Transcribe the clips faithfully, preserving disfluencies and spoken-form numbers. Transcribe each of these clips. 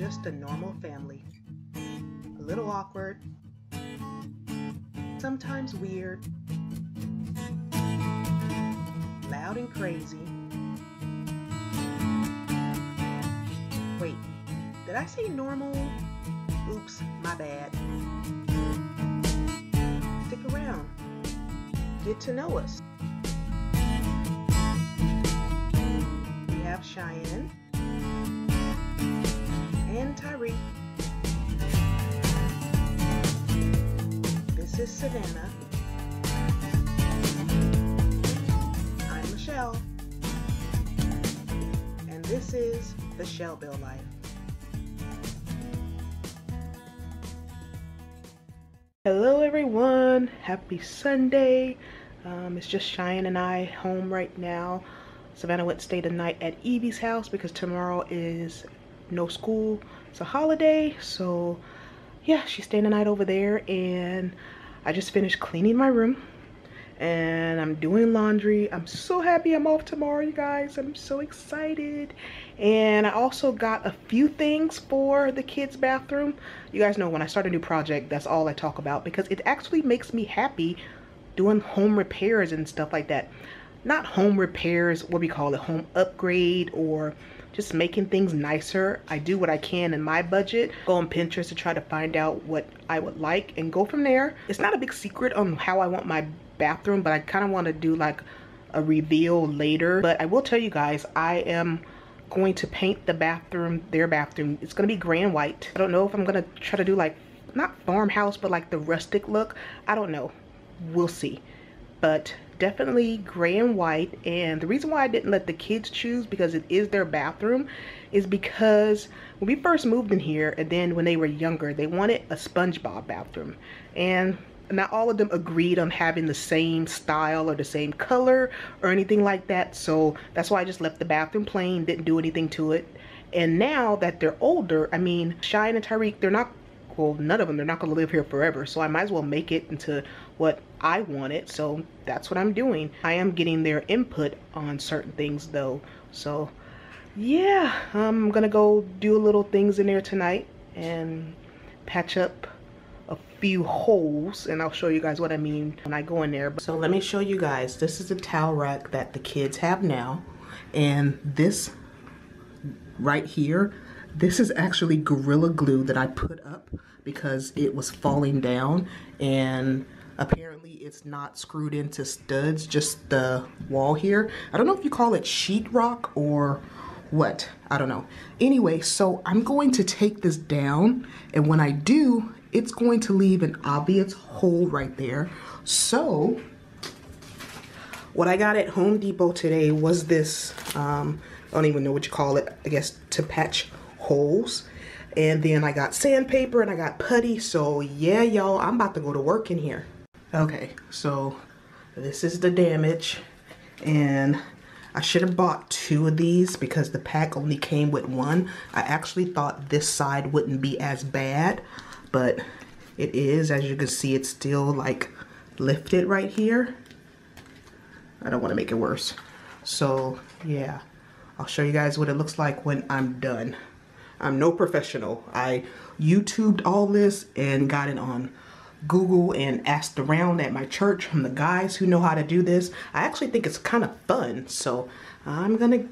just a normal family. A little awkward, sometimes weird, loud and crazy. Wait, did I say normal? Oops, my bad. Stick around. Get to know us. We have Cheyenne and Tyreek. This is Savannah. I'm Michelle. And this is The Shellbill Life. Hello everyone, happy Sunday. Um, it's just Cheyenne and I home right now. Savannah went to stay the night at Evie's house because tomorrow is no school, it's a holiday, so yeah, she's staying the night over there. And I just finished cleaning my room and I'm doing laundry. I'm so happy I'm off tomorrow, you guys. I'm so excited. And I also got a few things for the kids' bathroom. You guys know when I start a new project, that's all I talk about, because it actually makes me happy doing home repairs and stuff like that. Not home repairs, what we call it, home upgrade, or just making things nicer. I do what I can in my budget, go on Pinterest to try to find out what I would like and go from there. It's not a big secret on how I want my bathroom, but I kind of want to do like a reveal later. But I will tell you guys, I am going to paint the bathroom, their bathroom. It's going to be gray and white. I don't know if I'm going to try to do like, not farmhouse, but like the rustic look. I don't know. We'll see. But definitely gray and white. And the reason why I didn't let the kids choose, because it is their bathroom, is because when we first moved in here, and then when they were younger, they wanted a SpongeBob bathroom. And not all of them agreed on having the same style or the same color or anything like that. So that's why I just left the bathroom plain, didn't do anything to it. And now that they're older, I mean, Cheyenne and Tyreek, they're not, well, none of them, they're not going to live here forever. So I might as well make it into what I wanted. So that's what I'm doing. I am getting their input on certain things though. So yeah, I'm going to go do little things in there tonight and patch up a few holes, and I'll show you guys what I mean when I go in there. So let me show you guys, this is the towel rack that the kids have now, and this right here, this is actually Gorilla Glue that I put up because it was falling down, and apparently it's not screwed into studs, just the wall here. I don't know if you call it sheetrock or what, I don't know. Anyway, so I'm going to take this down, and when I do, it's going to leave an obvious hole right there. So what I got at Home Depot today was this, um, I don't even know what you call it, I guess to patch holes. And then I got sandpaper and I got putty. So yeah, y'all, I'm about to go to work in here. Okay, so this is the damage. And I should have bought two of these because the pack only came with one. I actually thought this side wouldn't be as bad, but it is. As you can see, it's still like lifted right here. I don't want to make it worse. So yeah, I'll show you guys what it looks like when I'm done. I'm no professional. I YouTubed all this and got it on Google and asked around at my church from the guys who know how to do this. I actually think it's kind of fun. So I'm gonna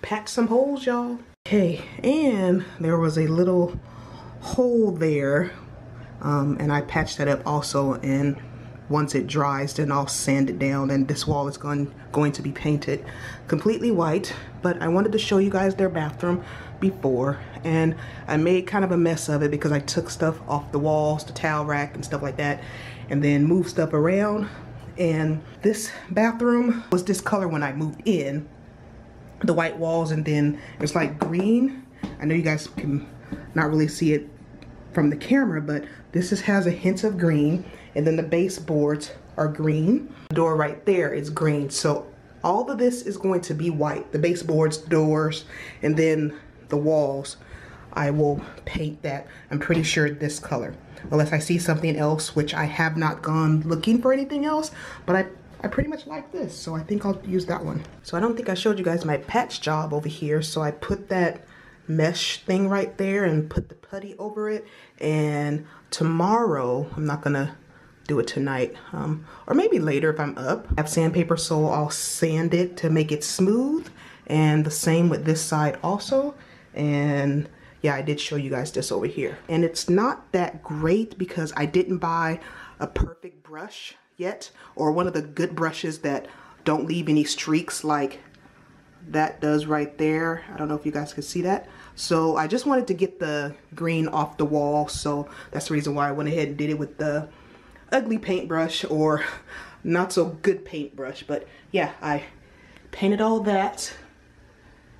patch some holes, y'all. Okay, and there was a little hole there, um, and I patched that up also, and once it dries then I'll sand it down, and this wall is going going to be painted completely white. But I wanted to show you guys their bathroom before, and I made kind of a mess of it because I took stuff off the walls, the towel rack and stuff like that, and then moved stuff around. And this bathroom was this color when I moved in, the white walls, and then it's like green. I know you guys can not really see it from the camera, but this is, has a hint of green, and then the baseboards are green. The door right there is green, so all of this is going to be white. The baseboards, doors, and then the walls, I will paint that, I'm pretty sure this color, unless I see something else, which I have not gone looking for anything else, but I I pretty much like this, so I think I'll use that one. So I don't think I showed you guys my patch job over here. So I put that mesh thing right there and put the putty over it. And tomorrow, I'm not gonna do it tonight, um, or maybe later if I'm up. I have sandpaper, so I'll sand it to make it smooth, and the same with this side also. And yeah, I did show you guys this over here. And it's not that great because I didn't buy a perfect brush yet, or one of the good brushes that don't leave any streaks like that does right there. I don't know if you guys can see that. So I just wanted to get the green off the wall, so that's the reason why I went ahead and did it with the ugly paintbrush, or not so good paintbrush. But yeah, I painted all that,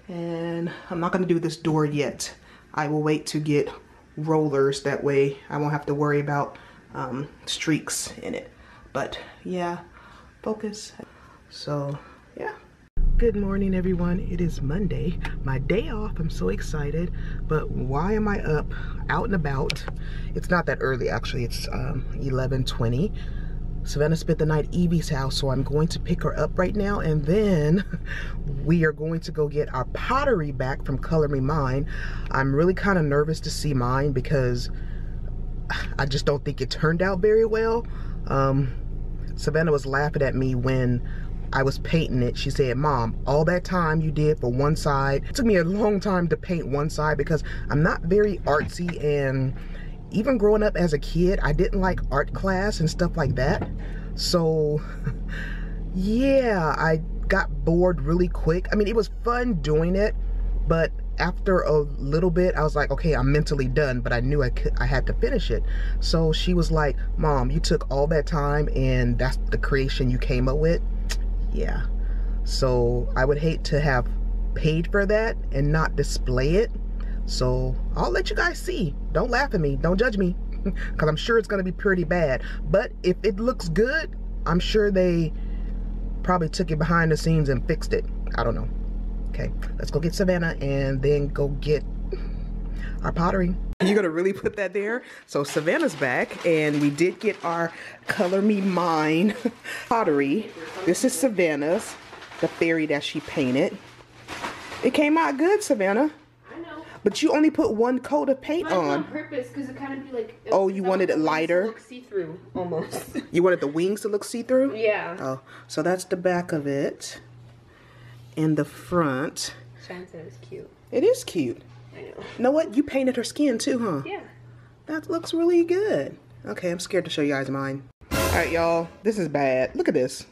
and I'm not gonna do this door yet. I will wait to get rollers, that way I won't have to worry about um, streaks in it. But yeah, focus. So yeah. Good morning, everyone. It is Monday, my day off. I'm so excited, but why am I up, out and about? It's not that early, actually. It's um, eleven twenty. Savannah spent the night at Evie's house, so I'm going to pick her up right now, and then we are going to go get our pottery back from Color Me Mine. I'm really kind of nervous to see mine because I just don't think it turned out very well. Um, Savannah was laughing at me when I was painting it. She said, "Mom, all that time you did for one side." It took me a long time to paint one side because I'm not very artsy, and even growing up as a kid, I didn't like art class and stuff like that. So yeah, I got bored really quick. I mean, it was fun doing it, but after a little bit, I was like, okay, I'm mentally done, but I knew I, could, I had to finish it. So she was like, "Mom, you took all that time and that's the creation you came up with?" Yeah, so I would hate to have paid for that and not display it. So I'll let you guys see. Don't laugh at me, don't judge me, because I'm sure it's gonna be pretty bad. But if it looks good, I'm sure they probably took it behind the scenes and fixed it. I don't know. Okay, let's go get Savannah and then go get our pottery. You're gonna really put that there? So Savannah's back, and we did get our Color Me Mine pottery. This is Savannah's, the fairy that she painted. It came out good, Savannah. I know. But you only put one coat of paint on. On purpose, because it kind of be like. Oh, you wanted it lighter? Look see-through, almost. You wanted the wings to look see-through? Yeah. Oh, so that's the back of it, and the front. Sean said it's cute. It is cute. I know. You know what? You painted her skin too, huh? Yeah. That looks really good. Okay, I'm scared to show you guys mine. All right, y'all. This is bad. Look at this.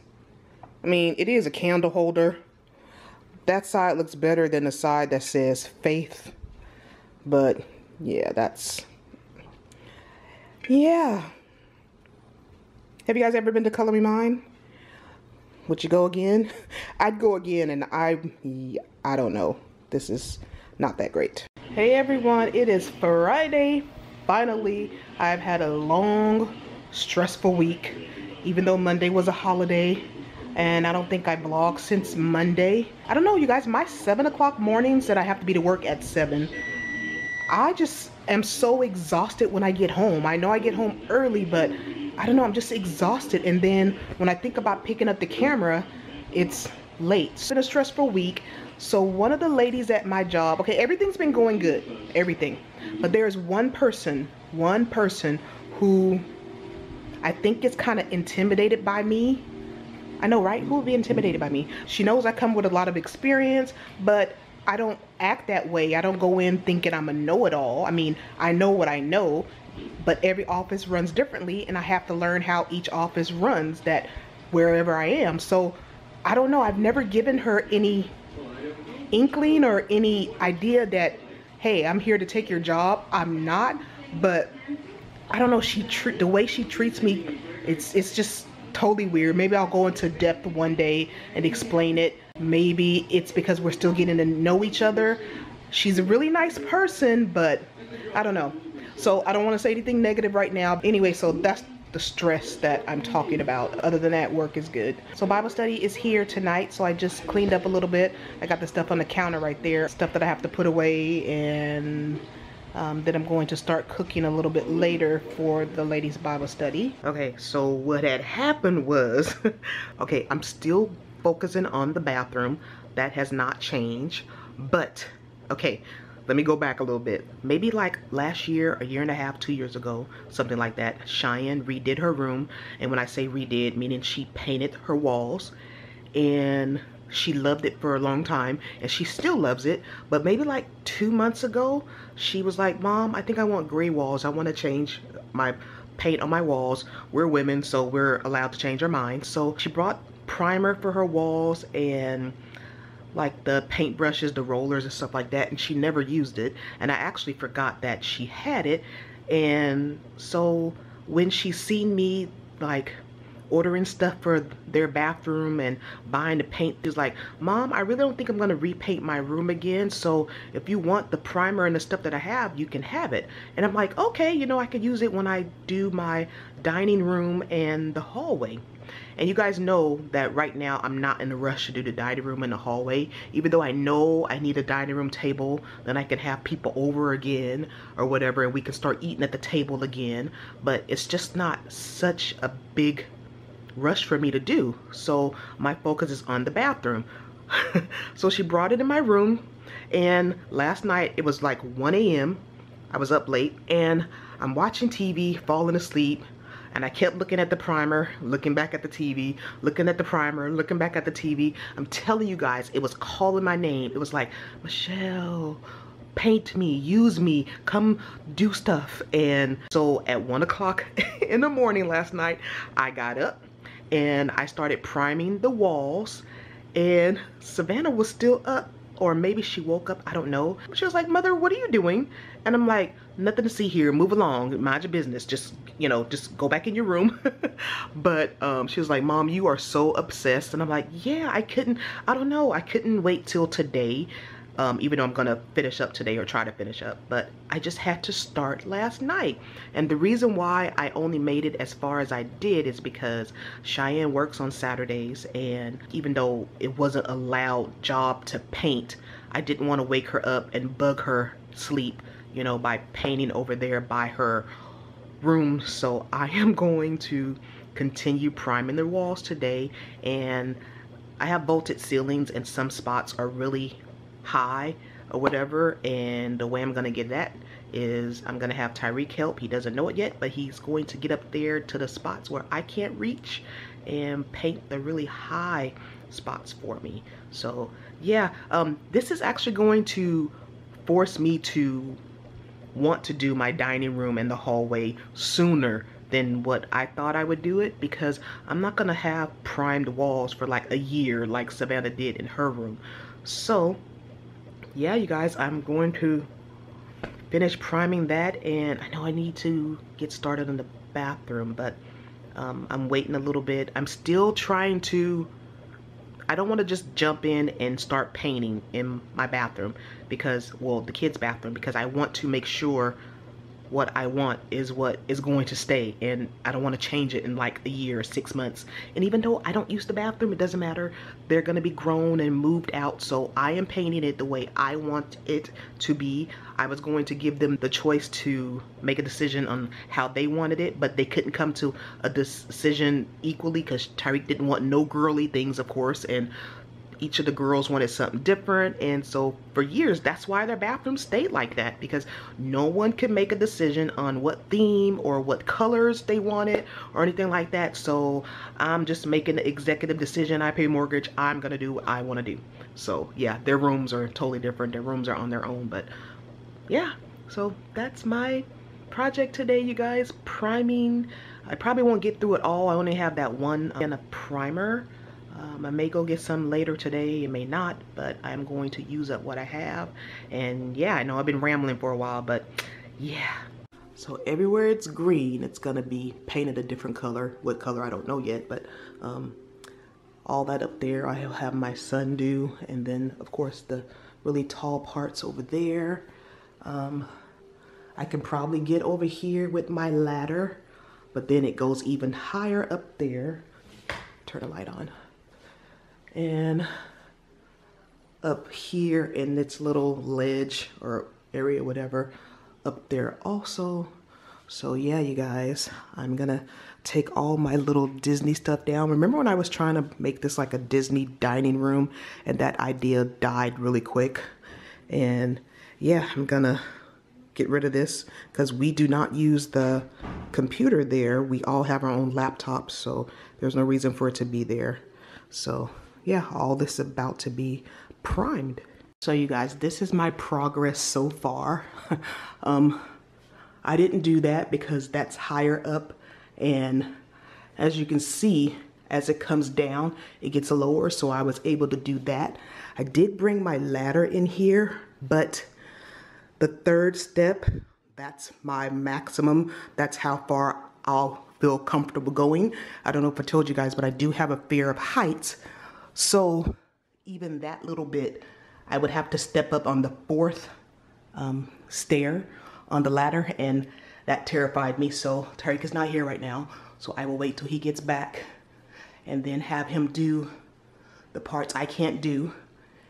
I mean, it is a candle holder. That side looks better than the side that says faith. But yeah, that's... Yeah. Have you guys ever been to Color Me Mine? Would you go again? I'd go again, and I... I don't know. This is... not that great. Hey everyone, it is Friday. Finally, I've had a long, stressful week, even though Monday was a holiday, and I don't think I vlogged since Monday. I don't know, you guys, my seven o'clock mornings that I have to be to work at seven, I just am so exhausted when I get home. I know I get home early, but I don't know, I'm just exhausted. And then when I think about picking up the camera, it's late. It's been a stressful week. So one of the ladies at my job, okay, everything's been going good, everything, but there's one person, one person who I think is kind of intimidated by me. I know, right? Who would be intimidated by me? She knows I come with a lot of experience, but I don't act that way. I don't go in thinking I'm a know-it-all. I mean, I know what I know, but every office runs differently, and I have to learn how each office runs that wherever I am. So I don't know. I've never given her any inkling or any idea that, hey, I'm here to take your job. I'm not. But I don't know, she tre the way she treats me, it's it's just totally weird. Maybe I'll go into depth one day and explain it. Maybe it's because we're still getting to know each other. She's a really nice person, but I don't know. So I don't want to say anything negative right now. Anyway, so that's the stress that I'm talking about. Other than that, work is good. So Bible study is here tonight, so I just cleaned up a little bit. I got the stuff on the counter right there, stuff that I have to put away, and um, then I'm going to start cooking a little bit later for the ladies' Bible study. Okay, so what had happened was, okay, I'm still focusing on the bathroom. That has not changed, but okay, let me go back a little bit. Maybe like last year, a year and a half, two years ago, something like that, Cheyenne redid her room. And when I say redid, meaning she painted her walls, and she loved it for a long time, and she still loves it. But maybe like two months ago, she was like, Mom, I think I want gray walls. I want to change my paint on my walls. We're women, so we're allowed to change our minds. So she brought primer for her walls and like the paintbrushes, the rollers and stuff like that, and she never used it, and I actually forgot that she had it. And so when she seen me like ordering stuff for their bathroom and buying the paint, she's like, Mom, I really don't think I'm gonna repaint my room again, so if you want the primer and the stuff that I have, you can have it. And I'm like, okay, you know, I could use it when I do my dining room and the hallway. And you guys know that right now I'm not in a rush to do the dining room and the hallway, even though I know I need a dining room table, then I can have people over again or whatever, and we can start eating at the table again. But it's just not such a big rush for me to do, so my focus is on the bathroom. So she brought it in my room, and last night it was like one A M I was up late, and I'm watching T V, falling asleep. And I kept looking at the primer, looking back at the T V, looking at the primer, looking back at the T V. I'm telling you guys, it was calling my name. It was like, Michelle, paint me, use me, come do stuff. And so at one o'clock in the morning last night, I got up and I started priming the walls, and Savannah was still up. Or maybe she woke up, I don't know. She was like, Mother, what are you doing? And I'm like, nothing to see here, move along, mind your business, just, you know, just go back in your room. But um, she was like, Mom, you are so obsessed. And I'm like, yeah, I couldn't, I don't know, I couldn't wait till today, um, even though I'm gonna finish up today or try to finish up, but I just had to start last night. And the reason why I only made it as far as I did is because Cheyenne works on Saturdays, and even though it wasn't a loud job to paint, I didn't want to wake her up and bug her sleep, you know, by painting over there by her room. So I am going to continue priming the walls today, and I have vaulted ceilings, and some spots are really high or whatever, and the way I'm gonna get that is I'm gonna have Tyreek help. He doesn't know it yet, but he's going to get up there to the spots where I can't reach and paint the really high spots for me. So yeah, um, this is actually going to force me to want to do my dining room and the hallway sooner than what I thought I would do it, because I'm not gonna have primed walls for like a year like Savannah did in her room. So yeah, you guys, I'm going to finish priming that, and I know I need to get started in the bathroom, but um, I'm waiting a little bit. I'm still trying to, I don't want to just jump in and start painting in my bathroom because, well, the kids' bathroom, because I want to make sure what I want is what is going to stay, and I don't want to change it in like a year or six months. And even though I don't use the bathroom, it doesn't matter. They're gonna be grown and moved out, so I am painting it the way I want it to be. I was going to give them the choice to make a decision on how they wanted it, but they couldn't come to a decision equally because Tyreek didn't want no girly things, of course, and each of the girls wanted something different. And so for years, that's why their bathroom stayed like that, because no one could make a decision on what theme or what colors they wanted or anything like that. So I'm just making the executive decision. I pay mortgage. I'm gonna do what I want to do. So yeah, their rooms are totally different. Their rooms are on their own. But yeah, so that's my project today, you guys. Priming. I probably won't get through it all. I only have that one and a primer. Um, I may go get some later today, it may not, but I'm going to use up what I have. And yeah, I know I've been rambling for a while, but yeah. So everywhere it's green, it's gonna be painted a different color. What color, I don't know yet, but um, all that up there, I'll have my son do. And then of course the really tall parts over there. Um, I can probably get over here with my ladder, but then it goes even higher up there. Turn the light on. And up here in its little ledge or area, whatever, up there also. So yeah, you guys, I'm gonna take all my little Disney stuff down. Remember when I was trying to make this like a Disney dining room, and that idea died really quick, and yeah, I'm gonna get rid of this, because we do not use the computer there. We all have our own laptops, so there's no reason for it to be there. So yeah, all this is about to be primed. So you guys, this is my progress so far. um, I didn't do that because that's higher up, and as you can see, as it comes down, it gets lower, so I was able to do that. I did bring my ladder in here, but the third step, that's my maximum. That's how far I'll feel comfortable going. I don't know if I told you guys, but I do have a fear of heights. So even that little bit, I would have to step up on the fourth um, stair on the ladder, and that terrified me. So Tariq is not here right now, so I will wait till he gets back and then have him do the parts I can't do.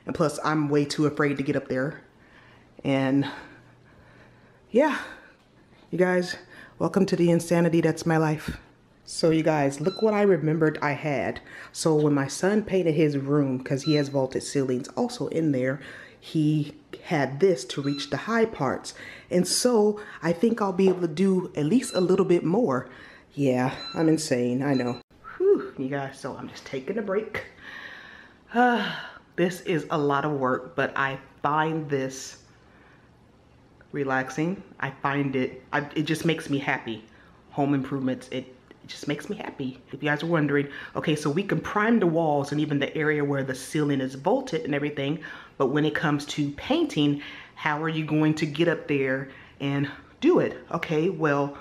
And plus, I'm way too afraid to get up there. And yeah, you guys, welcome to the insanity that's my life. So you guys, look what I remembered I had. So when my son painted his room, because he has vaulted ceilings also in there, he had this to reach the high parts. And so I think I'll be able to do at least a little bit more. Yeah, I'm insane, I know. Whew, you guys, so I'm just taking a break. Uh, this is a lot of work, but I find this relaxing. I find it, I, it just makes me happy. Home improvements, it, it just makes me happy. If you guys are wondering, okay, so we can prime the walls and even the area where the ceiling is vaulted and everything, but when it comes to painting, how are you going to get up there and do it? Okay, well,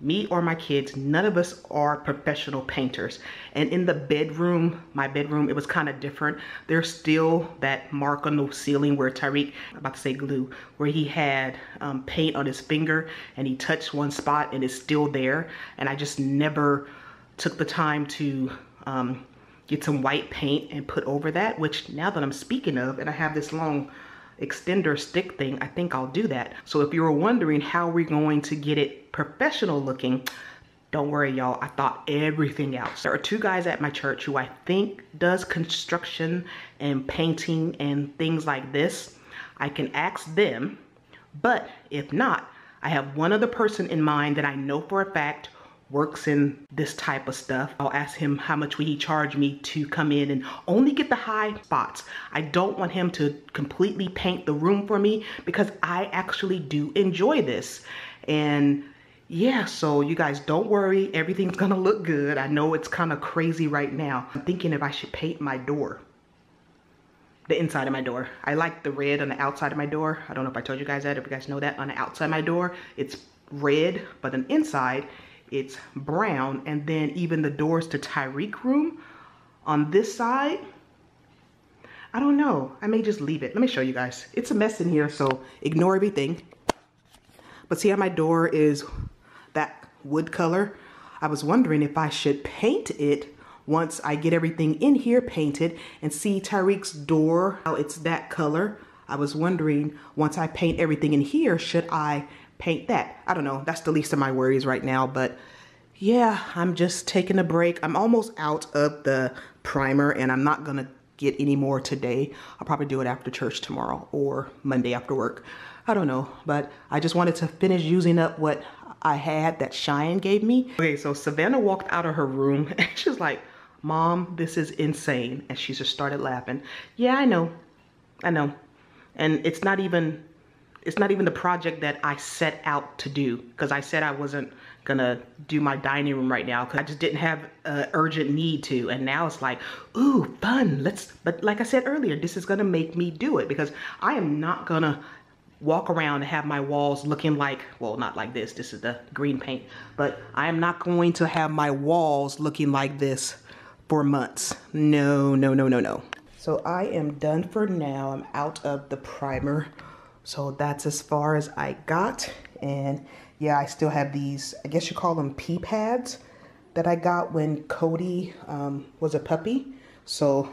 me or my kids, none of us are professional painters. And in the bedroom, my bedroom, it was kind of different. There's still that mark on the ceiling where Tariq, I'm about to say glue, where he had um, paint on his finger and he touched one spot and it's still there. And I just never took the time to um, get some white paint and put over that, which now that I'm speaking of, and I have this long extender stick thing, I think I'll do that. So if you were wondering how we're going to get it professional looking, don't worry y'all, I thought everything out. There are two guys at my church who I think does construction and painting and things like this. I can ask them, but if not, I have one other person in mind that I know for a fact works in this type of stuff. I'll ask him how much would he charge me to come in and only get the high spots. I don't want him to completely paint the room for me, because I actually do enjoy this. And yeah, so you guys don't worry, everything's gonna look good. I know it's kind of crazy right now. I'm thinking if I should paint my door, the inside of my door. I like the red on the outside of my door. I don't know if I told you guys that, if you guys know that. On the outside of my door, it's red, but on the inside, it's brown. And then even the doors to Tariq's room on this side, I don't know, I may just leave it. Let me show you guys. It's a mess in here, so ignore everything. But see how my door is that wood color? I was wondering if I should paint it once I get everything in here painted, and see Tariq's door, how it's that color. I was wondering, once I paint everything in here, should I paint that? I don't know, that's the least of my worries right now. But yeah, I'm just taking a break. I'm almost out of the primer, and I'm not gonna get any more today. I'll probably do it after church tomorrow or Monday after work, I don't know. But I just wanted to finish using up what I had that Cheyenne gave me. Okay, so Savannah walked out of her room and she's like, Mom, this is insane. And she just started laughing. Yeah, I know, I know. And it's not even It's not even the project that I set out to do, because I said I wasn't gonna do my dining room right now because I just didn't have an urgent need to. And now it's like, ooh, fun, let's, but like I said earlier, this is gonna make me do it, because I am not gonna walk around and have my walls looking like, well, not like this, this is the green paint, but I am not going to have my walls looking like this for months. No, no, no, no, no. So I am done for now. I'm out of the primer. So that's as far as I got. And yeah, I still have these, I guess you call them pee pads, that I got when Cody um, was a puppy. So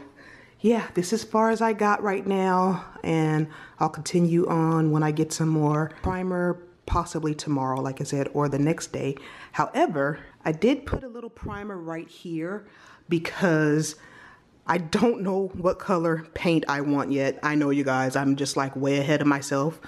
yeah, this is as far as I got right now. And I'll continue on when I get some more primer, possibly tomorrow, like I said, or the next day. However, I did put a little primer right here because I don't know what color paint I want yet. I know, you guys, I'm just like way ahead of myself,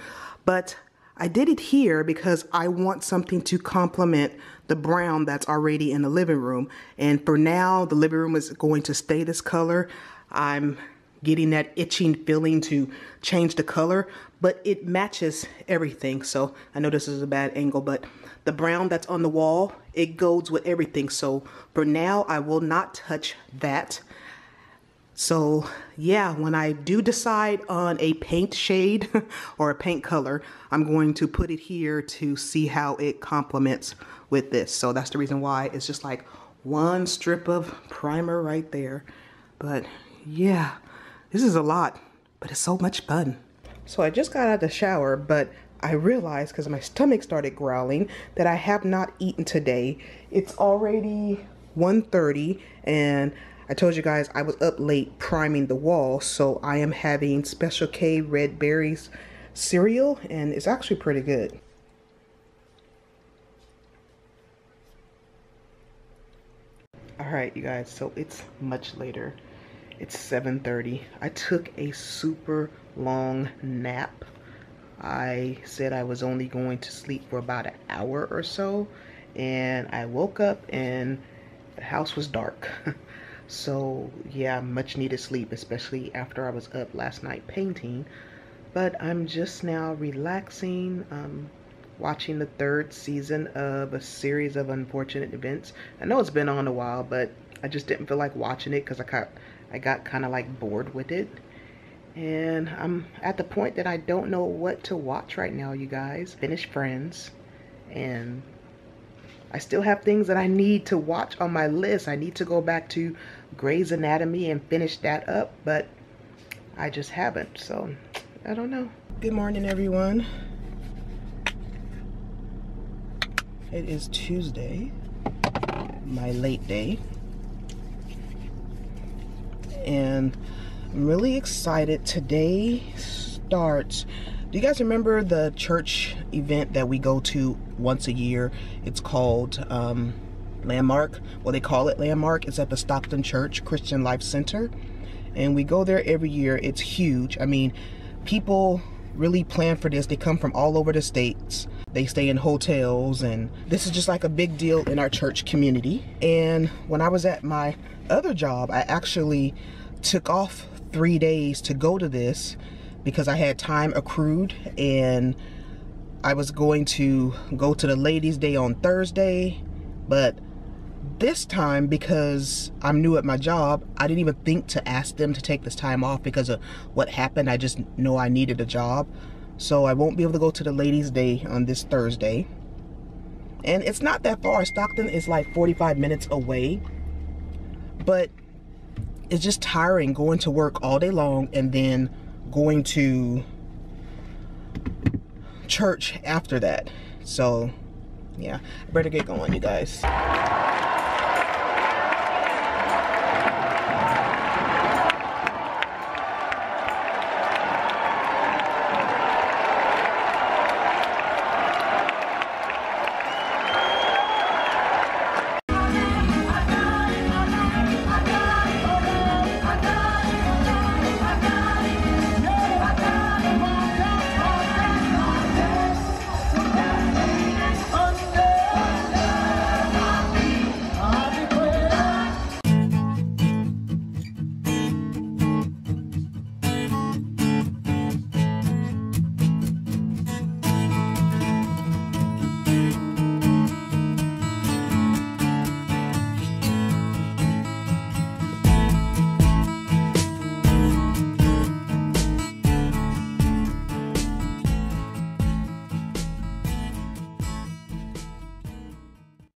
but I did it here because I want something to complement the brown that's already in the living room. And for now, the living room is going to stay this color. I'm getting that itching feeling to change the color, but it matches everything. So I know this is a bad angle, but the brown that's on the wall, it goes with everything. So for now, I will not touch that. So yeah, when I do decide on a paint shade or a paint color, I'm going to put it here to see how it complements with this. So that's the reason why it's just like one strip of primer right there. But yeah, this is a lot, but it's so much fun. So I just got out of the shower, but I realized, because my stomach started growling, that I have not eaten today. It's already one thirty, and I told you guys I was up late priming the wall, so I am having Special K Red Berries cereal, and it's actually pretty good. Alright, you guys, so it's much later. It's seven thirty. I took a super long nap. I said I was only going to sleep for about an hour or so, and I woke up and the house was dark. So yeah, much needed sleep, especially after I was up last night painting. But I'm just now relaxing, um, watching the third season of A Series of Unfortunate Events. I know it's been on a while, but I just didn't feel like watching it because I got, I got kind of like bored with it. And I'm at the point that I don't know what to watch right now, you guys. Finished Friends, and I still have things that I need to watch on my list. I need to go back to Grey's Anatomy and finish that up, but I just haven't, so I don't know. Good morning, everyone. It is Tuesday, my late day, and I'm really excited. Today starts, do you guys remember the church event that we go to once a year? It's called um, Landmark. Well, they call it Landmark. It's at the Stockton Church Christian Life Center. And we go there every year. It's huge. I mean, people really plan for this. They come from all over the states. They stay in hotels. And this is just like a big deal in our church community. And when I was at my other job, I actually took off three days to go to this, because I had time accrued, and I was going to go to the ladies' day on Thursday, but this time, because I'm new at my job, I didn't even think to ask them to take this time off because of what happened. I just know I needed a job, so I won't be able to go to the ladies' day on this Thursday. And it's not that far. Stockton is like forty-five minutes away, but it's just tiring going to work all day long and then going to church after that. So yeah, I better get going, you guys.